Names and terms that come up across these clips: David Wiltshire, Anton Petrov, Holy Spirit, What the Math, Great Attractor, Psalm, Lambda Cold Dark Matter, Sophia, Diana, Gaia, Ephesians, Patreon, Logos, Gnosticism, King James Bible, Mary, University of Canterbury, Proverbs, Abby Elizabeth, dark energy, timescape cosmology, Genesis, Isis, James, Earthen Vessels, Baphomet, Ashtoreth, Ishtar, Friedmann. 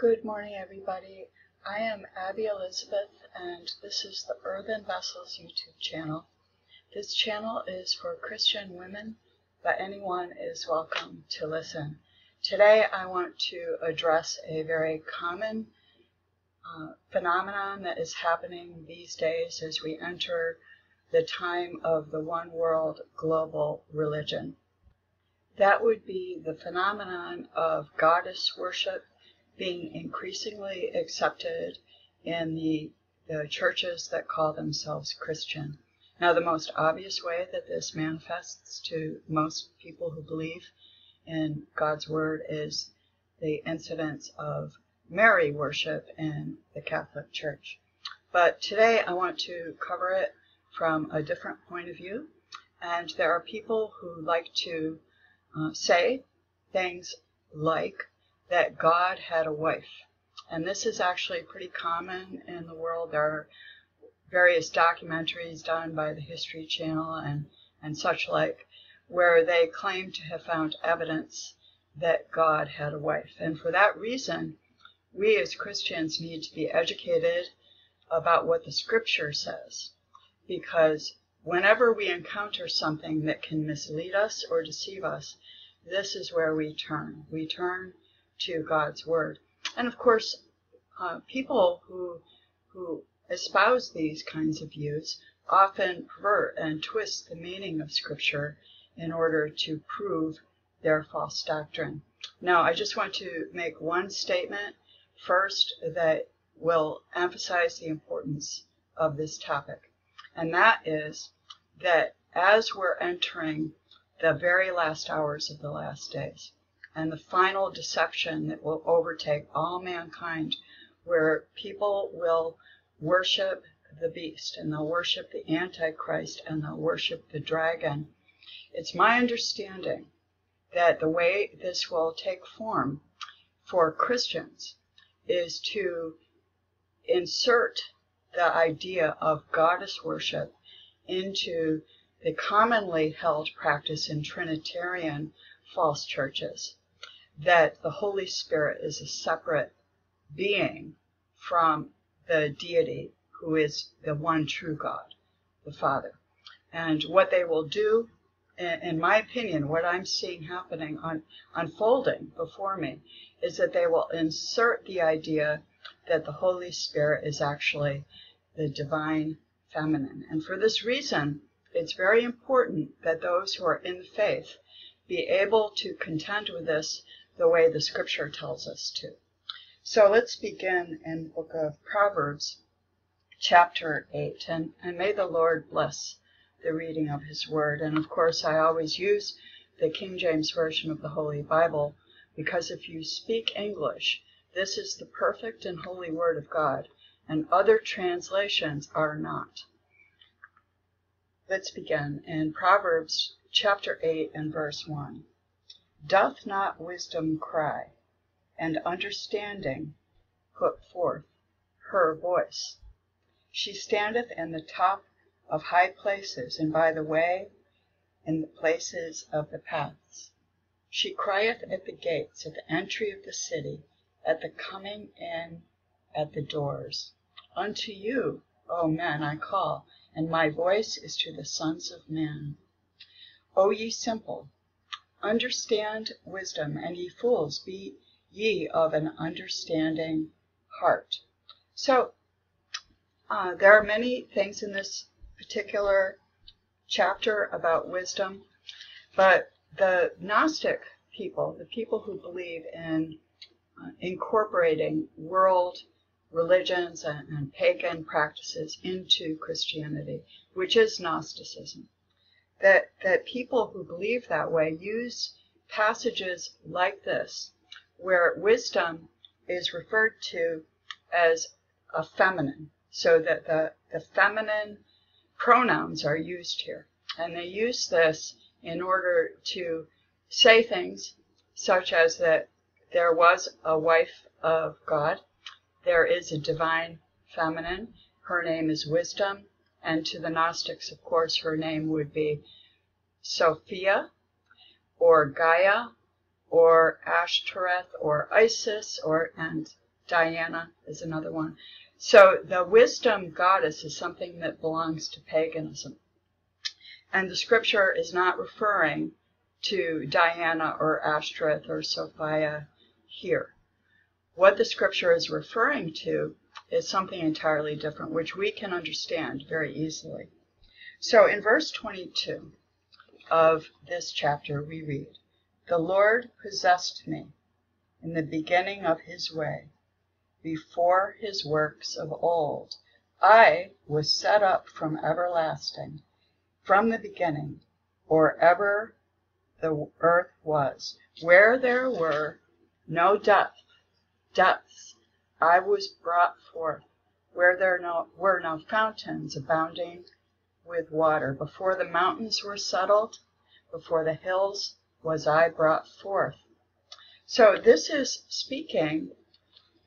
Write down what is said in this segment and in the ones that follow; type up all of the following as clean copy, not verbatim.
Good morning, everybody. I am Abby Elizabeth, and this is the Earthen Vessels YouTube channel. This channel is for Christian women, but anyone is welcome to listen. Today, I want to address a very common phenomenon that is happening these days as we enter the time of the one world global religion. That would be the phenomenon of goddess worship being increasingly accepted in the churches that call themselves Christian. Now, the most obvious way that this manifests to most people who believe in God's word is the incidence of Mary worship in the Catholic Church. But today I want to cover it from a different point of view. And there are people who like to say things like that God had a wife. And this is actually pretty common in the world. There are various documentaries done by the History Channel and such like, where they claim to have found evidence that God had a wife. And for that reason, we as Christians need to be educated about what the scripture says, because whenever we encounter something that can mislead us or deceive us, this is where we turn. We turn to God's word. And of course, people who espouse these kinds of views often pervert and twist the meaning of scripture in order to prove their false doctrine. Now, I just want to make one statement first that will emphasize the importance of this topic. And that is that as we're entering the very last hours of the last days, and the final deception that will overtake all mankind, where people will worship the beast, and they'll worship the Antichrist, and they'll worship the dragon. It's my understanding that the way this will take form for Christians is to insert the idea of goddess worship into the commonly held practice in Trinitarian false churches, that the Holy Spirit is a separate being from the deity who is the one true God, the Father. And what they will do, in my opinion, what I'm seeing happening, unfolding before me, is that they will insert the idea that the Holy Spirit is actually the divine feminine. And for this reason, it's very important that those who are in the faith be able to contend with this the way the scripture tells us to. So let's begin in the book of Proverbs, chapter 8, and may the Lord bless the reading of his word. And of course, I always use the King James Version of the Holy Bible, because if you speak English, this is the perfect and holy word of God, and other translations are not. Let's begin in Proverbs chapter 8 and verse 1. Doth not wisdom cry, and understanding put forth her voice? She standeth in the top of high places, and by the way, in the places of the paths. She crieth at the gates, at the entry of the city, at the coming in, at the doors. Unto you, O men, I call, and my voice is to the sons of men. O ye simple, understand wisdom, and ye fools, be ye of an understanding heart. So there are many things in this particular chapter about wisdom, but the Gnostic people, the people who believe in incorporating world religions and pagan practices into Christianity, which is Gnosticism, that people who believe that way use passages like this, where wisdom is referred to as a feminine, so that the feminine pronouns are used here. And they use this in order to say things such as that there was a wife of God, there is a divine feminine, her name is Wisdom, and to the Gnostics, of course, her name would be Sophia, or Gaia, or Ashtoreth, or Isis, and Diana is another one. So the wisdom goddess is something that belongs to paganism. And the scripture is not referring to Diana or Ashtoreth or Sophia here. What the scripture is referring to is something entirely different, which we can understand very easily. So in verse 22 of this chapter, we read, "The Lord possessed me in the beginning of his way, before his works of old. I was set up from everlasting, from the beginning, or ever the earth was, where there were no depths. I was brought forth, where there were no fountains abounding with water. Before the mountains were settled, before the hills was I brought forth." So this is speaking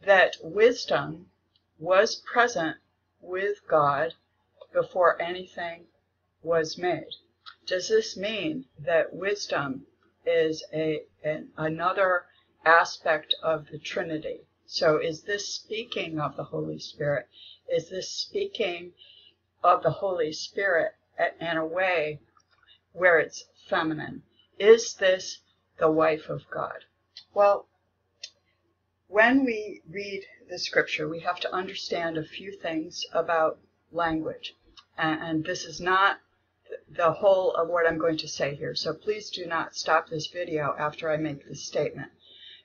that wisdom was present with God before anything was made. Does this mean that wisdom is another aspect of the Trinity? So is this speaking of the Holy Spirit? Is this speaking of the Holy Spirit in a way where it's feminine? Is this the wife of God? Well, when we read the scripture, we have to understand a few things about language. And this is not the whole of what I'm going to say here. So please do not stop this video after I make this statement,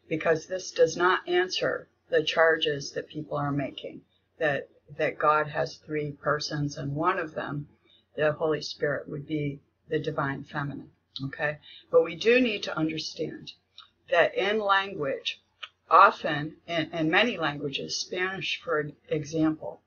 because this does not answer the charges that people are making, that God has three persons, and one of them, the Holy Spirit, would be the divine feminine, okay? But we do need to understand that in language, often, in many languages, Spanish, for example,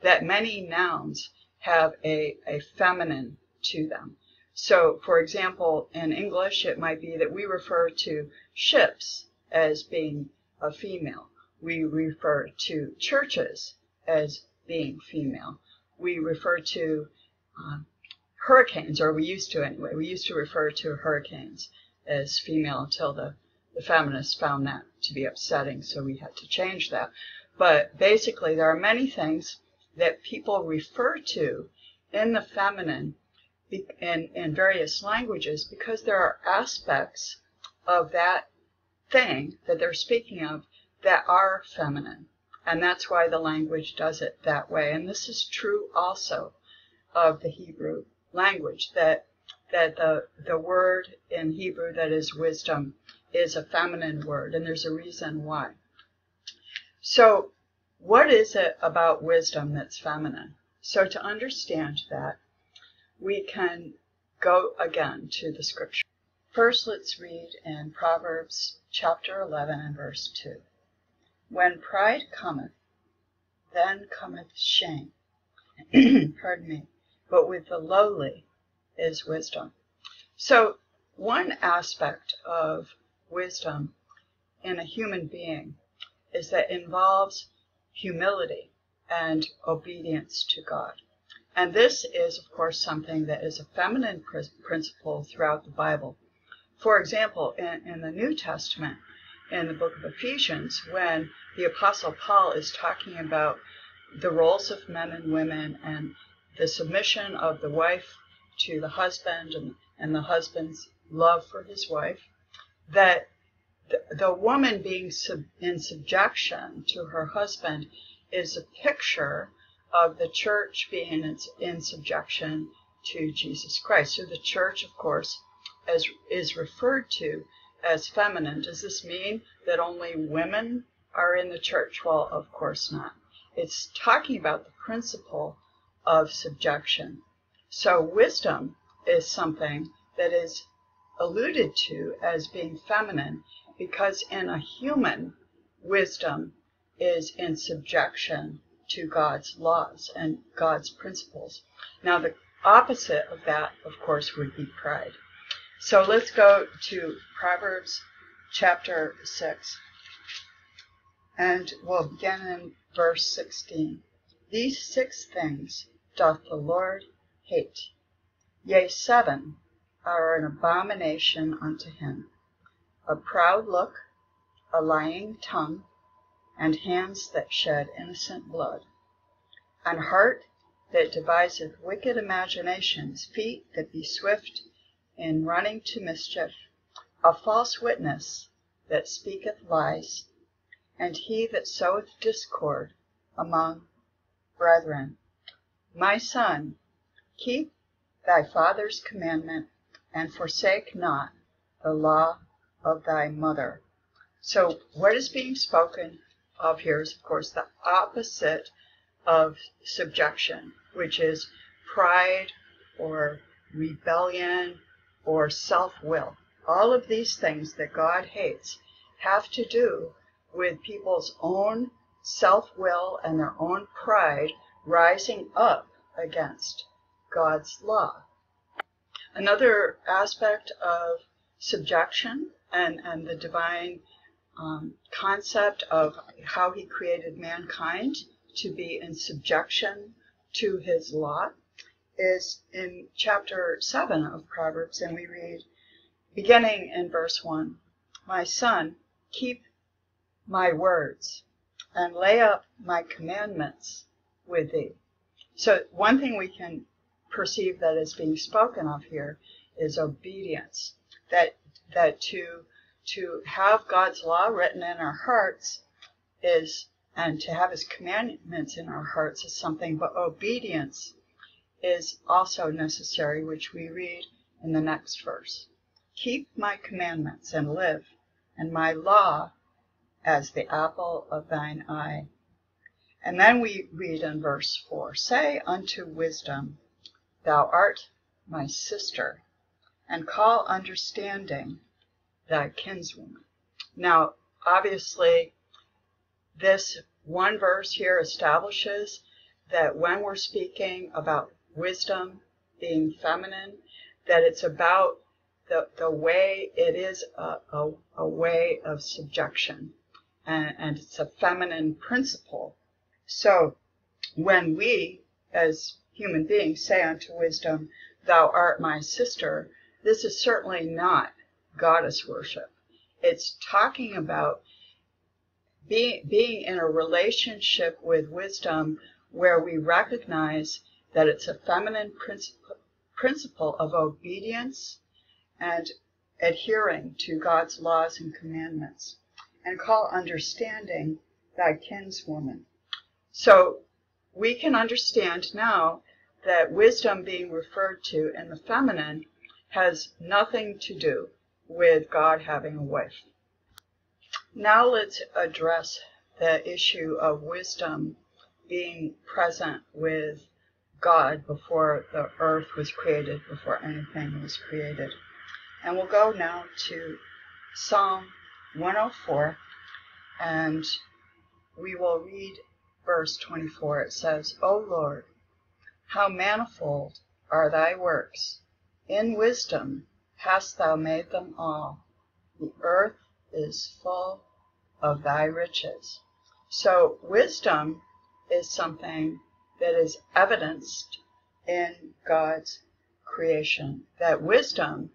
that many nouns have a feminine to them. So, for example, in English, it might be that we refer to ships as being a female. We refer to churches as being female. We refer to hurricanes, or we used to anyway. We used to refer to hurricanes as female until the feminists found that to be upsetting, so we had to change that. But basically, there are many things that people refer to in the feminine in various languages because there are aspects of that thing that they're speaking of that are feminine, and that's why the language does it that way. And this is true also of the Hebrew language, that the word in Hebrew that is wisdom is a feminine word, and there's a reason why. So what is it about wisdom that's feminine? So to understand that, we can go again to the scripture. First, let's read in Proverbs chapter 11 and verse 2. "When pride cometh, then cometh shame." Pardon me. "But with the lowly is wisdom." So one aspect of wisdom in a human being is that involves humility and obedience to God. And this is, of course, something that is a feminine principle throughout the Bible. For example, in the New Testament, in the book of Ephesians, when the Apostle Paul is talking about the roles of men and women and the submission of the wife to the husband and the husband's love for his wife, that the woman being in subjection to her husband is a picture of the church being in subjection to Jesus Christ. So the church, of course, is referred to as feminine. Does this mean that only women are in the church? Well, of course not. It's talking about the principle of subjection. So wisdom is something that is alluded to as being feminine because in a human, wisdom is in subjection to God's laws and God's principles. Now, the opposite of that, of course, would be pride. So let's go to Proverbs chapter 6, and we'll begin in verse 16. "These 6 things doth the Lord hate, yea, 7 are an abomination unto him: a proud look, a lying tongue, and hands that shed innocent blood, an heart that deviseth wicked imaginations, feet that be swift in running to mischief, a false witness that speaketh lies, and he that soweth discord among brethren. My son, keep thy father's commandment, and forsake not the law of thy mother. So what is being spoken of here is, of course, the opposite of subjection, which is pride or rebellion or self-will. All of these things that God hates have to do with people's own self-will and their own pride rising up against God's law. Another aspect of subjection and the divine concept of how he created mankind to be in subjection to his law is in chapter 7 of Proverbs, and we read, beginning in verse 1, my son, keep my words and lay up my commandments with thee. So one thing we can perceive that is being spoken of here is obedience, that to have God's law written in our hearts is, and to have his commandments in our hearts is something, but obedience is also necessary, which we read in the next verse. Keep my commandments and live, and my law as the apple of thine eye. And then we read in verse 4, say unto wisdom, thou art my sister, and call understanding thy kinswoman. Now, obviously, this one verse here establishes that when we're speaking about wisdom being feminine, that it's about the way it is a way of subjection, and it's a feminine principle. So when we, as human beings, say unto wisdom, thou art my sister, this is certainly not goddess worship. It's talking about being in a relationship with wisdom where we recognize that it's a feminine principle of obedience and adhering to God's laws and commandments. And call understanding thy kinswoman. So we can understand now that wisdom being referred to in the feminine has nothing to do with God having a wife. Now let's address the issue of wisdom being present with God before the earth was created, before anything was created. And we'll go now to Psalm 104, and we will read verse 24. It says, O Lord, how manifold are thy works! In wisdom hast thou made them all. The earth is full of thy riches. So wisdom is something that is evidenced in God's creation. That wisdom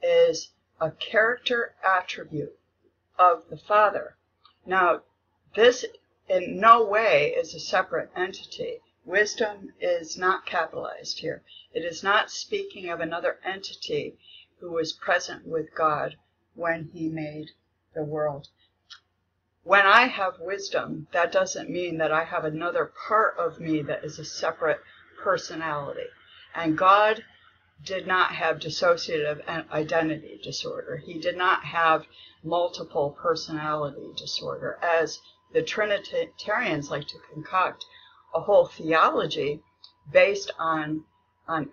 is a character attribute of the Father. Now, this in no way is a separate entity. Wisdom is not capitalized here. It is not speaking of another entity who was present with God when he made the world. When I have wisdom, that doesn't mean that I have another part of me that is a separate personality. And God did not have dissociative identity disorder. He did not have multiple personality disorder, as the Trinitarians like to concoct a whole theology based on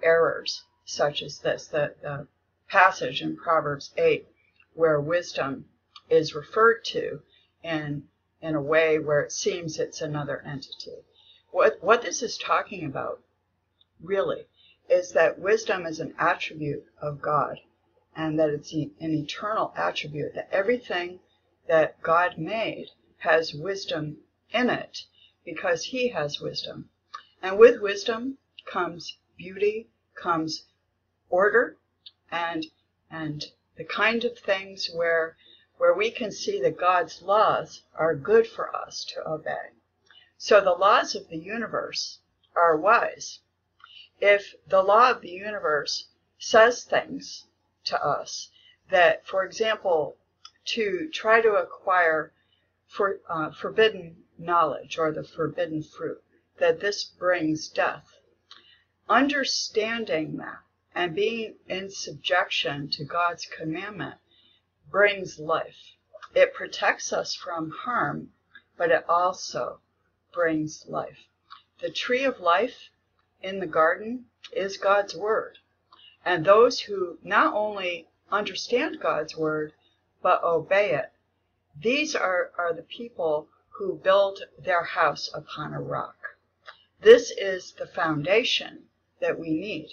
errors such as this, the passage in Proverbs 8 where wisdom is referred to in a way where it seems it's another entity. What this is talking about really is that wisdom is an attribute of God, and that it's an eternal attribute, that everything that God made has wisdom in it because he has wisdom. And with wisdom comes beauty, comes order, and the kind of things where where we can see that God's laws are good for us to obey. So the laws of the universe are wise. If the law of the universe says things to us that, for example, to try to acquire forbidden knowledge or the forbidden fruit, that this brings death, understanding that and being in subjection to God's commandment brings life. It protects us from harm, but it also brings life. The tree of life in the garden is God's word. And those who not only understand God's word, but obey it, these are the people who build their house upon a rock. This is the foundation that we need.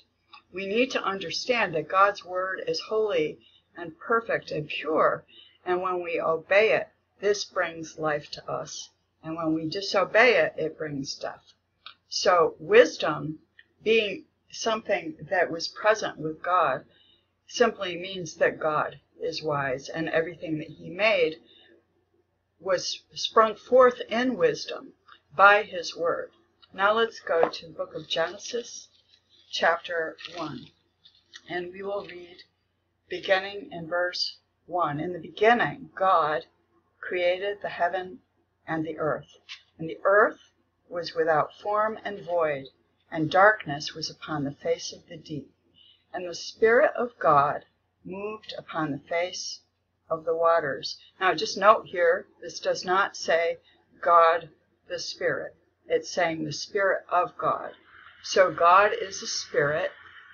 We need to understand that God's word is holy and perfect and pure, and when we obey it, this brings life to us. And when we disobey it, it brings death. So wisdom, being something that was present with God, simply means that God is wise, and everything that he made was sprung forth in wisdom by his word. Now let's go to the book of Genesis, chapter 1, and we will read beginning in verse 1. In the beginning, God created the heaven and the earth, and the earth was without form and void, and darkness was upon the face of the deep. And the Spirit of God moved upon the face of the waters. Now just note here, this does not say God the Spirit. It's saying the Spirit of God. So God is a spirit,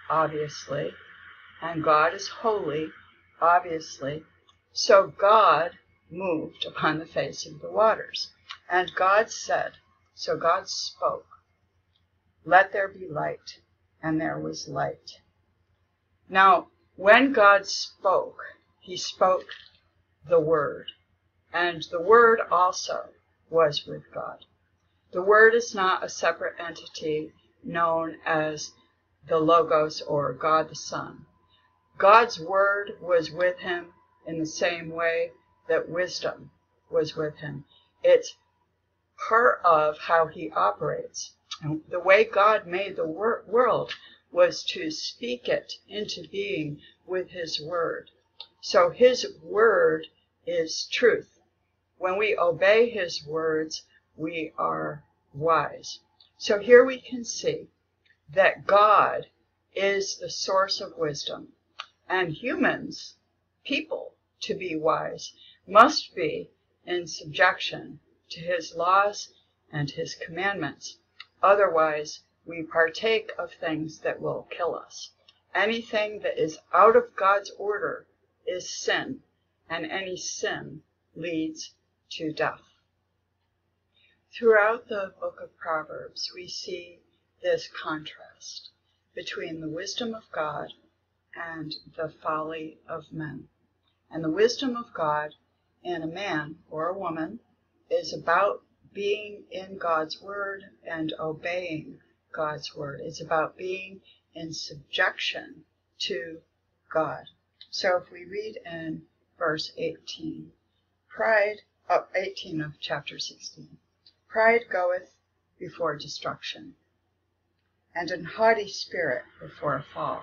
obviously, and God is holy, obviously. So God moved upon the face of the waters. And God said, so God spoke, let there be light, and there was light. Now, when God spoke, he spoke the word, and the word also was with God. The Word is not a separate entity known as the Logos or God the Son. God's Word was with him in the same way that wisdom was with him. It's part of how he operates. And the way God made the world was to speak it into being with his Word. So his Word is truth. When we obey his words, we are wise. So here we can see that God is the source of wisdom, and humans, people, to be wise, must be in subjection to his laws and his commandments. Otherwise, we partake of things that will kill us. Anything that is out of God's order is sin, and any sin leads to death. Throughout the book of Proverbs, we see this contrast between the wisdom of God and the folly of men. And the wisdom of God in a man or a woman is about being in God's word and obeying God's word. It's about being in subjection to God. So if we read in verse 18, 18 of chapter 16. Pride goeth before destruction, and an haughty spirit before a fall.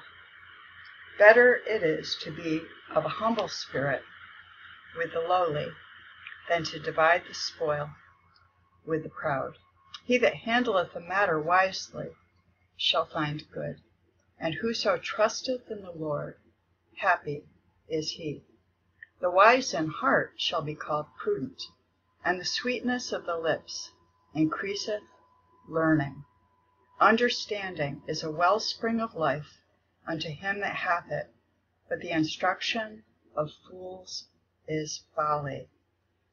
Better it is to be of a humble spirit with the lowly, than to divide the spoil with the proud. He that handleth a matter wisely shall find good, and whoso trusteth in the Lord, happy is he. The wise in heart shall be called prudent, and the sweetness of the lips increaseth learning. Understanding is a wellspring of life unto him that hath it, but the instruction of fools is folly.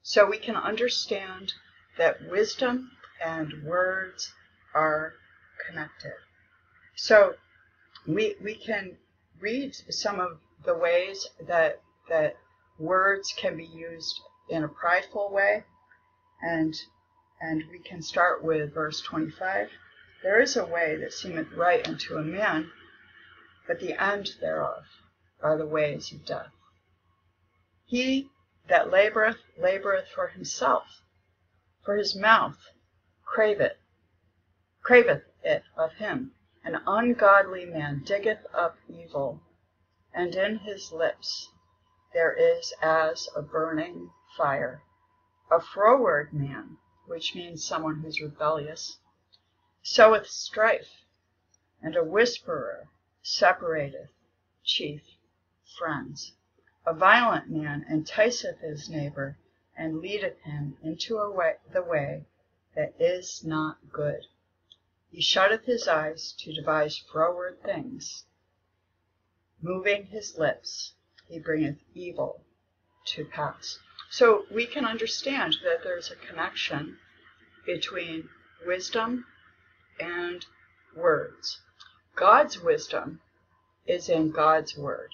So we can understand that wisdom and words are connected. So we can read some of the ways that words can be used in a prideful way. And we can start with verse 25. There is a way that seemeth right unto a man, but the end thereof are the ways of death. He that laboreth, laboreth for himself, for his mouth craveth it of him. An ungodly man diggeth up evil, and in his lips there is as a burning fire. A froward man, which means someone who's rebellious, soweth strife, and a whisperer separateth chief friends. A violent man enticeth his neighbor, and leadeth him into the way that is not good. He shutteth his eyes to devise froward things. Moving his lips, he bringeth evil to pass. So we can understand that there's a connection between wisdom and words. God's wisdom is in God's word.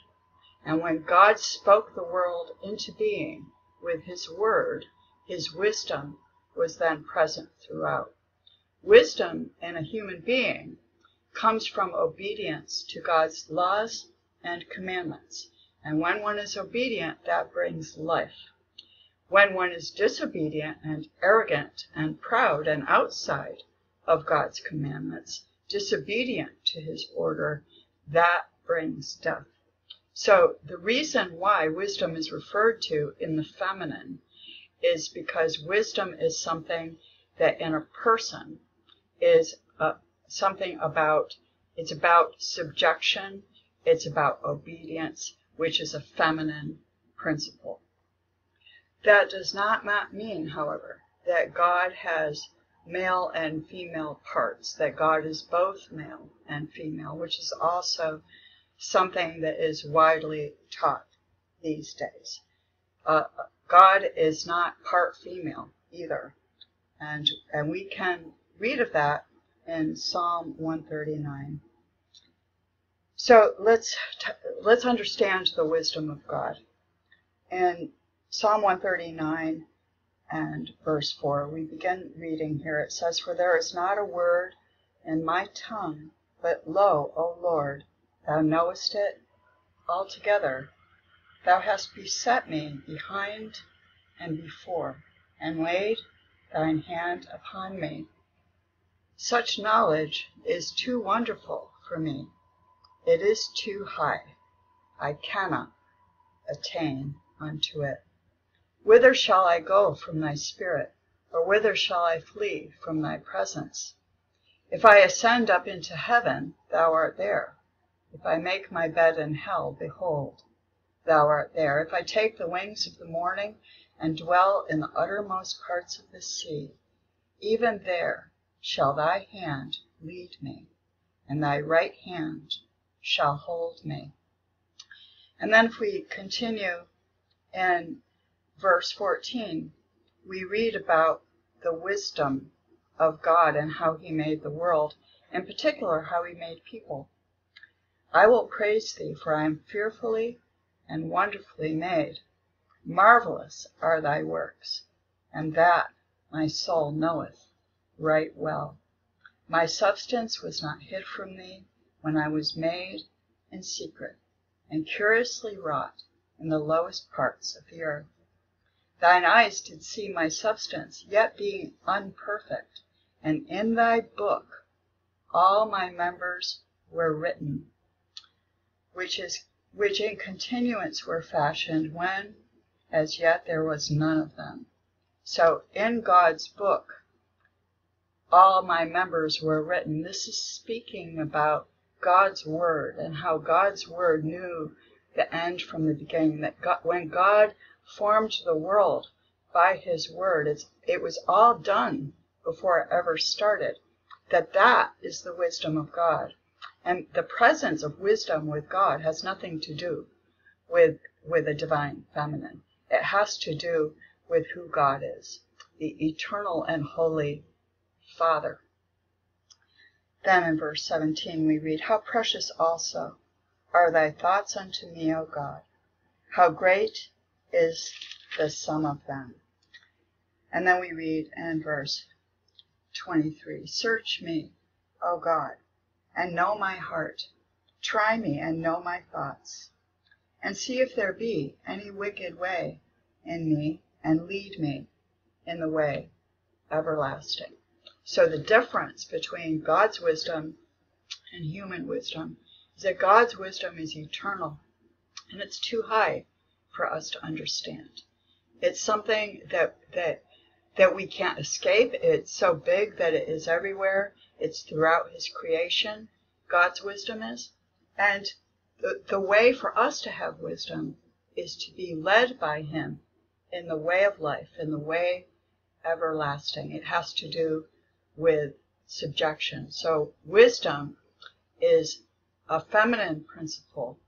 And when God spoke the world into being with his word, his wisdom was then present throughout. Wisdom in a human being comes from obedience to God's laws and commandments. And when one is obedient, that brings life. When one is disobedient and arrogant and proud and outside of God's commandments, disobedient to his order, that brings death. So the reason why wisdom is referred to in the feminine is because wisdom is something that in a person is something about, it's about subjection, it's about obedience, which is a feminine principle. That does not mean, however, that God has male and female parts, that God is both male and female, which is also something that is widely taught these days. God is not part female either, and we can read of that in Psalm 139. So let's understand the wisdom of God. In Psalm 139 and verse 4, we begin reading here. It says, "For there is not a word in my tongue, but lo, O Lord, thou knowest it altogether. Thou hast beset me behind and before, and laid thine hand upon me. Such knowledge is too wonderful for me. It is too high. I cannot attain unto it. Whither shall I go from thy spirit, or whither shall I flee from thy presence? If I ascend up into heaven, thou art there. If I make my bed in hell, behold, thou art there. If I take the wings of the morning and dwell in the uttermost parts of the sea, even there shall thy hand lead me, and thy right hand shall hold me." And then if we continue in verse 14, we read about the wisdom of God and how he made the world, in particular how he made people. "I will praise thee, for I am fearfully and wonderfully made. Marvelous are thy works, and that my soul knoweth right well. My substance was not hid from thee when I was made in secret, and curiously wrought in the lowest parts of the earth. Thine eyes did see my substance, yet being unperfect, and in thy book all my members were written, which in continuance were fashioned, when as yet there was none of them." So in God's book, all my members were written. This is speaking about God's word and how God's word knew the end from the beginning, that God, when God formed the world by his word, it was all done before it ever started. That is the wisdom of God. And the presence of wisdom with God has nothing to do with a divine feminine. It has to do with who God is, the eternal and holy Father. Then in verse 17 we read, "How precious also are thy thoughts unto me, O God! How great is the sum of them." And then we read in verse 23, "Search me, O God, and know my heart. Try me and know my thoughts, and see if there be any wicked way in me and lead me in the way everlasting. So the difference between God's wisdom and human wisdom is that God's wisdom is eternal, and it's too high for us to understand. It's something that we can't escape. It's so big that it is everywhere. It's throughout his creation, God's wisdom is. And the way for us to have wisdom is to be led by him in the way of life, in the way everlasting. It has to do with subjection. So wisdom is a feminine principle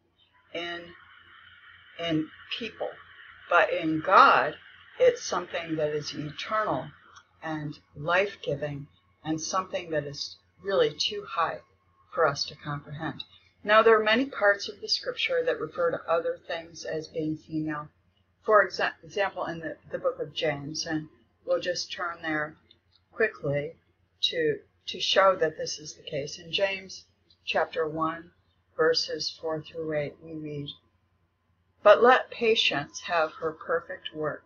in people, but in God, it's something that is eternal and life-giving and something that is really too high for us to comprehend. Now, there are many parts of the scripture that refer to other things as being female. For example, in the book of James, and we'll just turn there quickly to show that this is the case. In James chapter 1, verses 4 through 8, we read, "But let patience have her perfect work,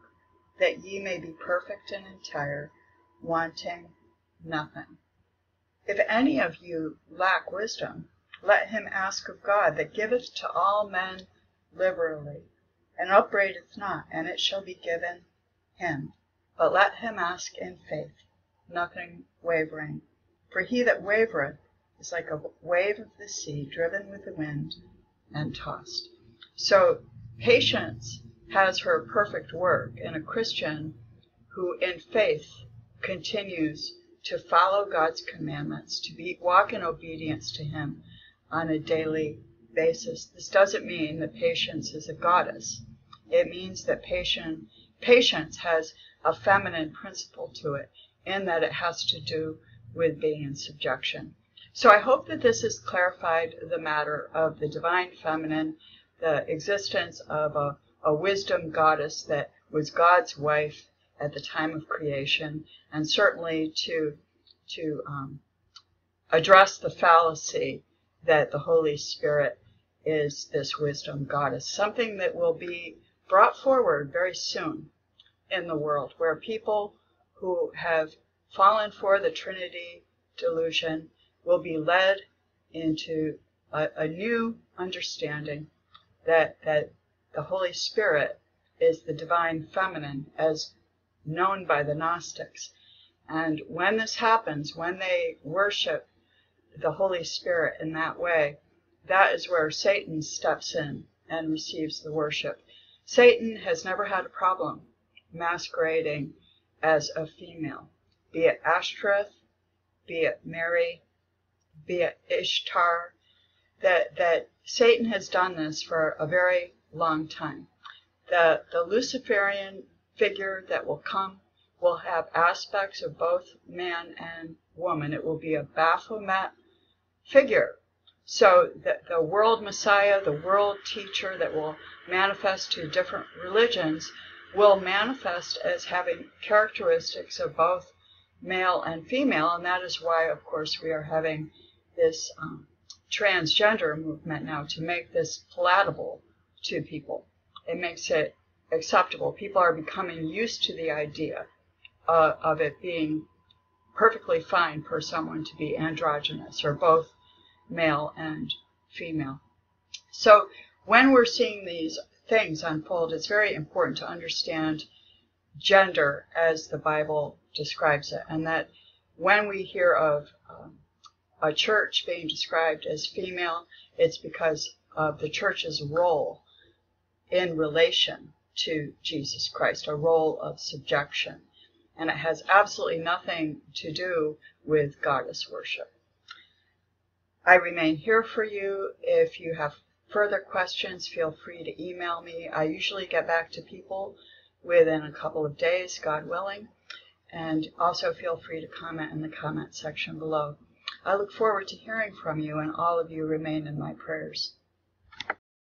that ye may be perfect and entire, wanting nothing. If any of you lack wisdom, let him ask of God, that giveth to all men liberally, and upbraideth not, and it shall be given him. But let him ask in faith, nothing wavering. For he that wavereth is like a wave of the sea, driven with the wind and tossed." So patience has her perfect work in a Christian who in faith continues to follow God's commandments, to walk in obedience to him on a daily basis. This doesn't mean that patience is a goddess. It means that patience has a feminine principle to it, in that it has to do with being in subjection. So I hope that this has clarified the matter of the divine feminine, the existence of a wisdom goddess that was God's wife at the time of creation, and certainly to address the fallacy that the Holy Spirit is this wisdom goddess, something that will be brought forward very soon in the world, where people who have fallen for the Trinity delusion will be led into a new understanding that the Holy Spirit is the divine feminine as known by the Gnostics. And when this happens, when they worship the Holy Spirit in that way, that is where Satan steps in and receives the worship. Satan has never had a problem masquerading as a female, be it Ashtoreth, be it Mary, be it Ishtar. That Satan has done this for a very long time. The Luciferian figure that will come will have aspects of both man and woman. It will be a Baphomet figure. So the world messiah, the world teacher that will manifest to different religions, will manifest as having characteristics of both male and female. And that is why, of course, we are having this transgender movement now, to make this palatable to people. It makes it acceptable. People are becoming used to the idea of it being perfectly fine for someone to be androgynous, or both male and female. So when we're seeing these things unfold, it's very important to understand gender as the Bible describes it, and that when we hear of a church being described as female, it's because of the church's role in relation to Jesus Christ, a role of subjection. And it has absolutely nothing to do with goddess worship. I remain here for you. If you have further questions, feel free to email me. I usually get back to people within a couple of days, God willing. And also feel free to comment in the comment section below. I look forward to hearing from you, and all of you remain in my prayers.